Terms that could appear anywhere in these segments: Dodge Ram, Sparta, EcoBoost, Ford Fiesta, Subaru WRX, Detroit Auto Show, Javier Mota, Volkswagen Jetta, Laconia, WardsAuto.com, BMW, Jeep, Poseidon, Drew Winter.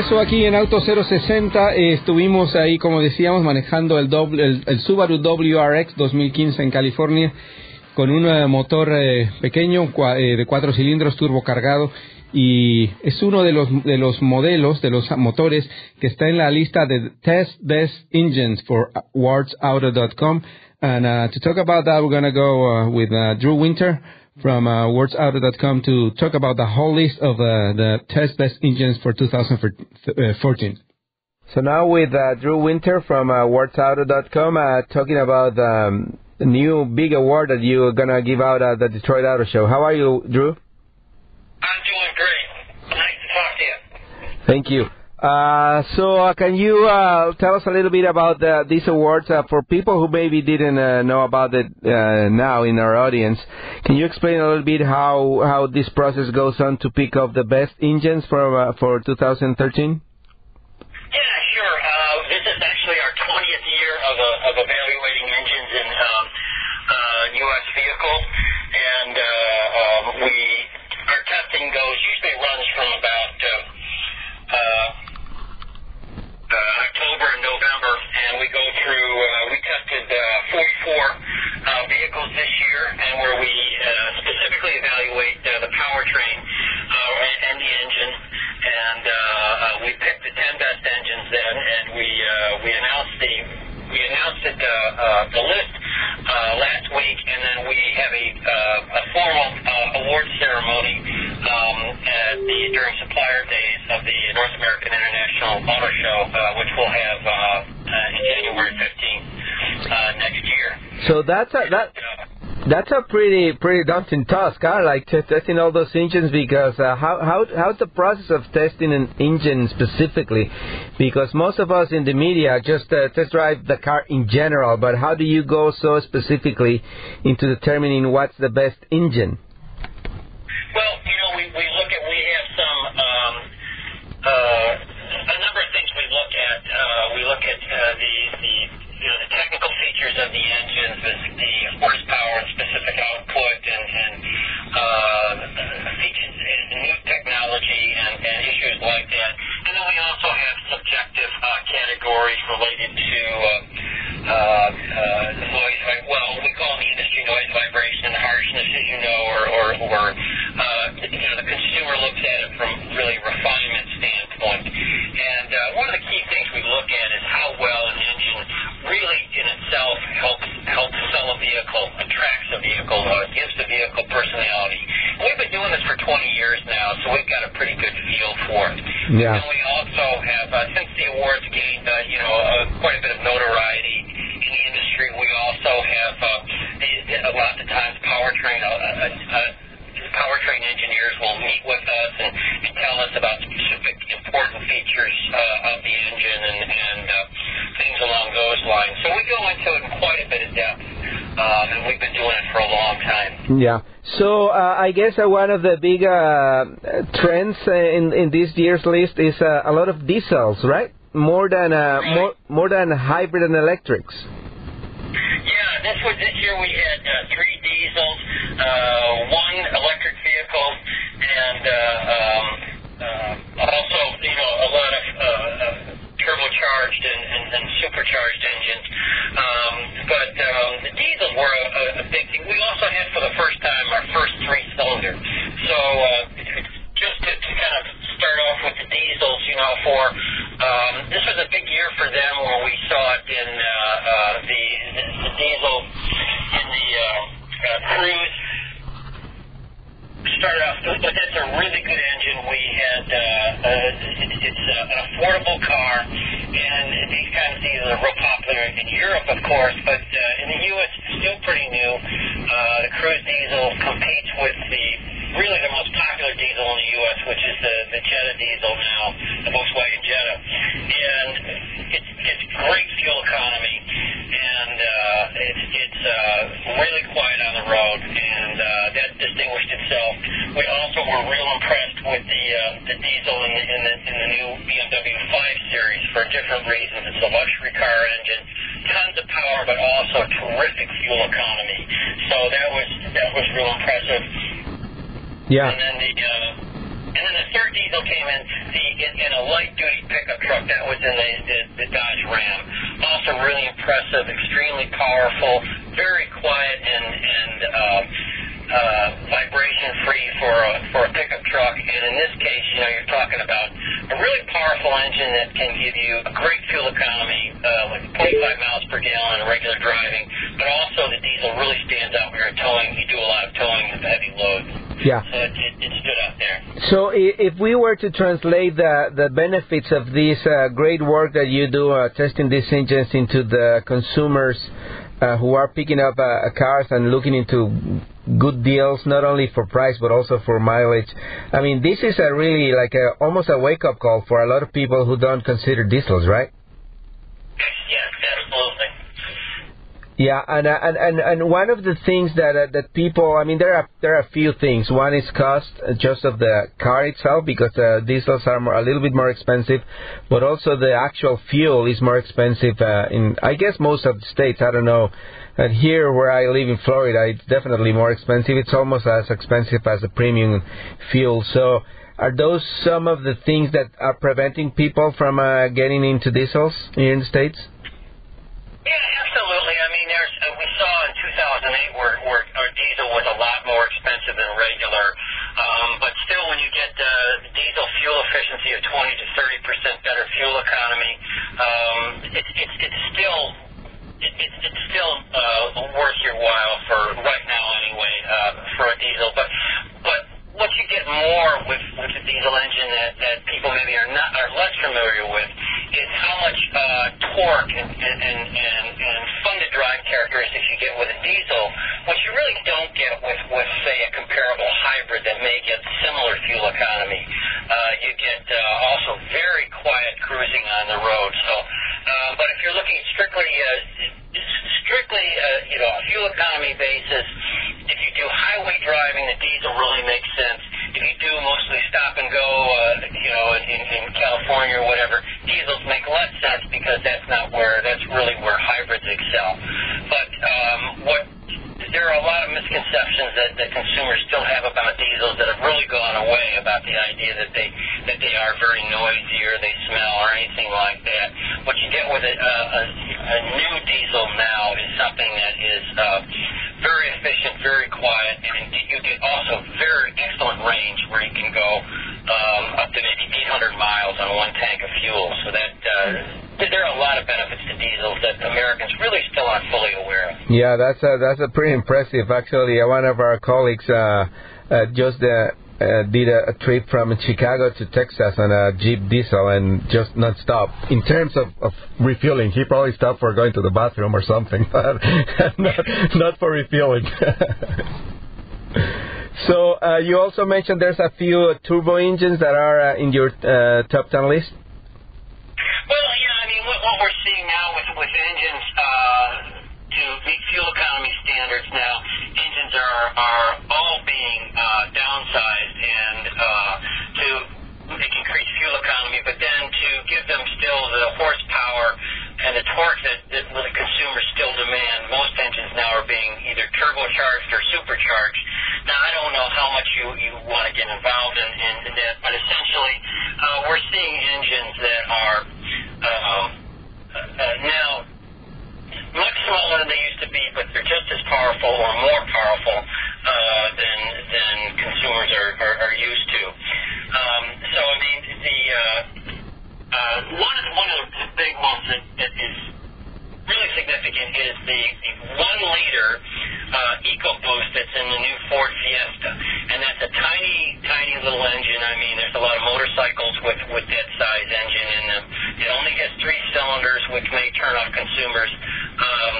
regreso aquí en Auto 060. Estuvimos ahí, como decíamos, manejando el Subaru WRX 2015 en California con un motor pequeño de 4 cilindros turbocargado, y es uno de los motores que está en la lista de Test Best Engines for WardsAuto.com. And to talk about that, we're going to go with Drew Winter from WardsAuto.com to talk about the whole list of the Test Best Engines for 2014. So now with Drew Winter from WardsAuto.com talking about the new big award that you're going to give out at the Detroit Auto Show. How are you, Drew? I'm doing great. Nice to talk to you. Thank you. So can you tell us a little bit about these awards for people who maybe didn't know about it now in our audience? Can you explain a little bit how this process goes on to pick up the best engines for 2013? Yeah, sure. This is actually our 20th year of evaluating engines in U.S. vehicles, and our testing usually runs from about October and November, and we go through, we tested 44 vehicles this year, and where we specifically evaluate the powertrain and the engine, and we picked the 10 best engines then, and we announced the list last week, and then we have a formal award ceremony during supplier days of the North American International Auto Show, which we'll have January 15th next year. So that's a pretty daunting task, huh? Like testing all those engines, because how's the process of testing an engine specifically? Because most of us in the media just test drive the car in general, but how do you go so specifically into determining what's the best engine? Well, you know, we look at the technical features of the engines, the horsepower and specific output, and features in new technology and issues like that. And then we also have subjective categories related to noise. Well, we call the industry noise, vibration, harshness, as you know, or you know, the consumer looks at it from really refinement standpoint. And one of the key things we look at is how well an engine really in itself helps sell a vehicle, attracts a vehicle, gives the vehicle personality. We've been doing this for 20 years now, so we've got a pretty good feel for it. Yeah. And we also have, since the awards gained, you know, quite a bit of notoriety in the industry. We also have, a lot of times, powertrain engineers will meet with us and tell us about specific important features of the engine and things along those lines. So we go into it in quite a bit of depth, and we've been doing it for a long time. Yeah. So I guess one of the big trends in this year's list is a lot of diesels, right? More than hybrid and electrics. Yeah, this year we had 3 diesels, 1 electric vehicle, and also, you know, a lot of turbocharged and supercharged engines. But the diesels were a big thing. We also had for the first time our first 3-cylinder. So just to kind of start off with the diesels, you know, this was a big year for them where we saw it in the diesel in the Cruise. Started off, but that's a really good engine. We had it's an affordable car, and these kinds of things are real popular in Europe, of course, but in the U.S. it's still pretty new. The Cruise diesel competes with the most popular diesel in the U.S., which is the Jetta diesel now, the Volkswagen Jetta, and it's great fuel economy, and it's really quiet on the road, and that distinguished itself. We also were real impressed with the diesel in the new BMW 5 Series for different reasons. It's a luxury car engine, tons of power, but also a terrific fuel economy. So that was real impressive. Yeah. And then the And then the third diesel came in a light-duty pickup truck that was in the Dodge Ram. Also really impressive, extremely powerful, very quiet and vibration-free for a pickup truck. And in this case, you know, you're talking about a really powerful engine that can give you a great fuel economy with 25 miles per gallon in regular driving, but also the diesel really stands out when you're towing. You do a lot of towing with heavy loads. Yeah. So it stood out there. So if we were to translate the benefits of this great work that you do testing these engines into the consumers who are picking up cars and looking into good deals, not only for price but also for mileage, I mean, this is a really like almost a wake-up call for a lot of people who don't consider diesels, right? Yes, absolutely. Yeah, and one of the things that people, I mean, there are a few things. One is cost, just of the car itself, because diesels are a little bit more expensive, but also the actual fuel is more expensive in, I guess, most of the states. I don't know. And here, where I live in Florida, it's definitely more expensive. It's almost as expensive as a premium fuel. So, are those some of the things that are preventing people from getting into diesels here in the states? Yeah, absolutely. I mean, we saw in 2008 where our diesel was a lot more expensive than regular, but still when you get the diesel fuel efficiency of 20 to 30% better fuel economy, it's still worth your while for right now anyway for a diesel, but what you get more with the diesel engine that people maybe are less familiar with is how much torque and fun-to-drive characteristics you get with a diesel, which you really don't get with say, a comparable hybrid that may get similar fuel economy. You get also very quiet cruising on the road. So, but if you're looking strictly, you know, a fuel economy basis, if you do highway driving, the diesel really makes sense. If you do mostly stop and go, you know, in California or whatever, diesels make less sense because that's really where hybrids excel. But there are a lot of misconceptions that consumers still have about diesels that have really gone away, about the idea that they are very noisy or they smell or anything like that. What you get with a new diesel now is something that is very efficient, very quiet, and you get also very excellent range where you can go up to maybe 800 miles on one tank of fuel. So that there are a lot of benefits to diesels that Americans really still aren't fully aware of. Yeah, that's a pretty impressive, actually. One of our colleagues did a trip from Chicago to Texas on a Jeep diesel and just not stop. In terms of refueling, he probably stopped for going to the bathroom or something, but not for refueling. So you also mentioned there's a few turbo engines that are in your top 10 list? Well, yeah, I mean, what we're seeing now with engines to meet fuel economy standards now, engines are all being downsized and to increase fuel economy, but then to give them still the horsepower and the torque that the consumers still demand. Most engines now are being either turbocharged or supercharged. Now, I don't know how much you want to get involved in that, but essentially we're seeing engines that are now much smaller than they used to be, but they're just as powerful or more powerful than consumers are used to. So, I mean, one of the big ones that is really significant is the 1-liter EcoBoost that's in the new Ford Fiesta. And that's a tiny, tiny little engine. I mean, there's a lot of motorcycles with that size engine in them. It only has 3 cylinders, which may turn off consumers,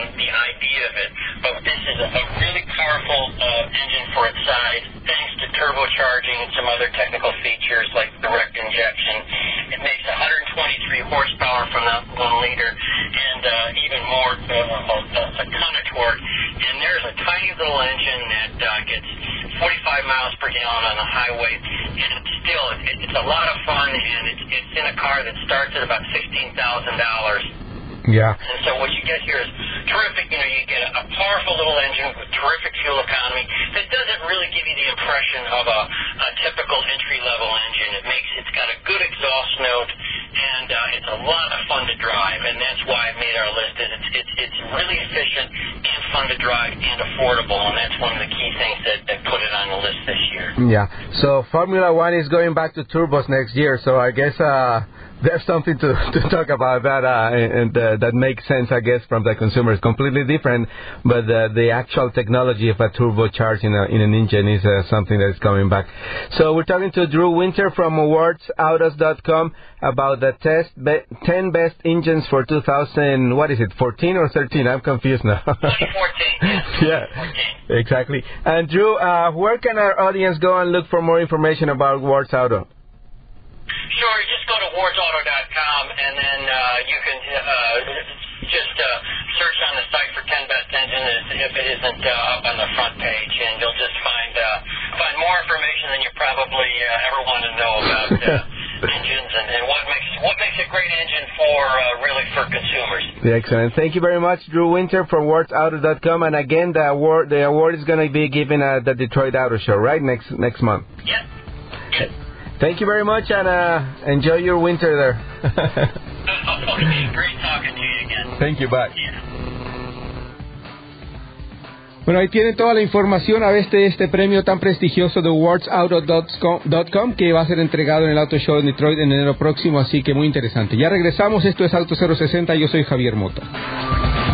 the idea of it. But this is a really powerful engine for its size, thanks to turbocharging and some other technical features like direct injection. It makes 123 horsepower from that 1-liter and even more, a ton of torque. And there's a tiny little engine that gets 45 miles per gallon on the highway, and it's a lot of fun, and it's in a car that starts at about $16,000. Yeah. And so what you get here is terrific. You know, you get a powerful little engine with terrific fuel economy that doesn't really give you the impression of a typical entry-level engine. It's got a good exhaust note, and it's a lot of fun to drive, and that's why I made our list. It's really efficient and fun to drive and affordable, and that's one of the key things that put it on the list this year. Yeah. So Formula One is going back to turbos next year, so I guess there's something to talk about that, and that makes sense, I guess, from the consumer. It's completely different, but the actual technology of a turbocharge in an engine is something that's coming back. So we're talking to Drew Winter from WardsAutos.com about the 10 best engines for 2000. What is it, 14 or 13? I'm confused now. 2014. Yeah, 2014. Exactly. And Drew, where can our audience go and look for more information about Wards Auto? Sure, just go to WardsAuto.com, and then you can just search on the site for 10 Best Engines if it isn't up on the front page, and you'll just find more information than you probably ever want to know about engines and what makes a great engine for consumers. Excellent. Thank you very much, Drew Winter from WardsAuto.com. And again, the award is going to be given at the Detroit Auto Show, right, next month? Yep. Thank you very much, and enjoy your winter there. Great talking to you again. Thank you, bye. Yeah. Bueno, ahí tienen toda la información a veces de este premio tan prestigioso de WardsAuto.com que va a ser entregado en el Auto Show en Detroit en enero próximo, así que muy interesante. Ya regresamos, esto es Auto 060, yo soy Javier Mota.